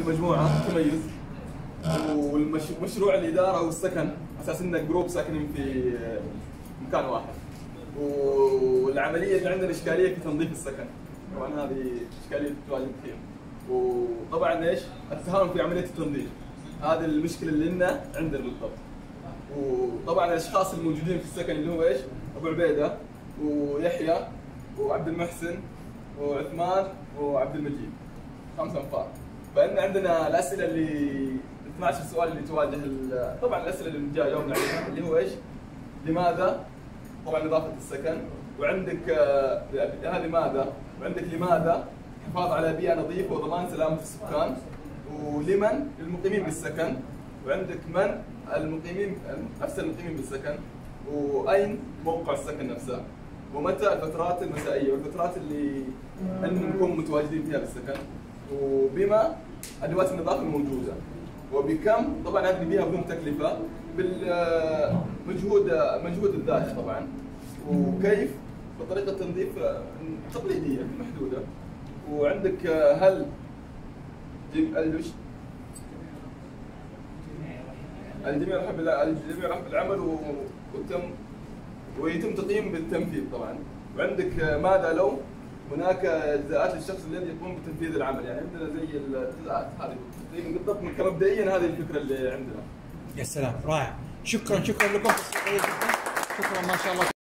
المجموعه تميز، ومشروع الاداره والسكن اساس انك جروب ساكنين في مكان واحد، والعمليه اللي عندنا اشكاليه في تنظيف السكن، طبعا هذه اشكاليه تواجه كثير، وطبعا ايش؟ التهاون في عمليه التنظيف، هذه المشكله اللي لنا عندنا بالضبط. وطبعا الاشخاص الموجودين في السكن اللي هو ايش؟ ابو عبيده ويحيى وعبد المحسن وعثمان وعبد المجيد، 5 انفار. فان عندنا الاسئله اللي 12 سؤال اللي تواجه طبعا الاسئله اللي جايه يومنا عليها اللي هو ايش؟ لماذا؟ طبعا اضافه السكن، وعندك لماذا؟ وعندك لماذا؟ الحفاظ على بيئه نظيفه وضمان سلامه السكان، ولمن؟ للمقيمين بالسكن، وعندك من؟ المقيمين نفس المقيمين بالسكن، واين؟ موقع السكن نفسه، ومتى؟ الفترات المسائيه والفترات اللي نكون متواجدين فيها بالسكن، وبما؟ ادوات النظافه الموجوده، وبكم؟ طبعا هذه بيها بدون تكلفه، بالمجهود الذاتي طبعا، وكيف؟ بطريقه تنظيف تقليديه محدوده. وعندك هل الجميع رحب بالعمل ويتم تقييم بالتنفيذ طبعا. وعندك ماذا لو هناك اجزاءات للشخص الذي يقوم بتنفيذ العمل، يعني عندنا زي الجزاءات هذه بالضبط مبدئيا هذه الفكره اللي عندنا. يا سلام، رائع، شكرا لكم، شكرا ما شاء الله.